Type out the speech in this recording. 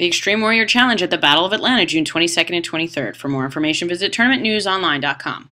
the Extreme Warrior Challenge at the Battle of Atlanta, June 22nd and 23rd. For more information, visit tournamentnewsonline.com.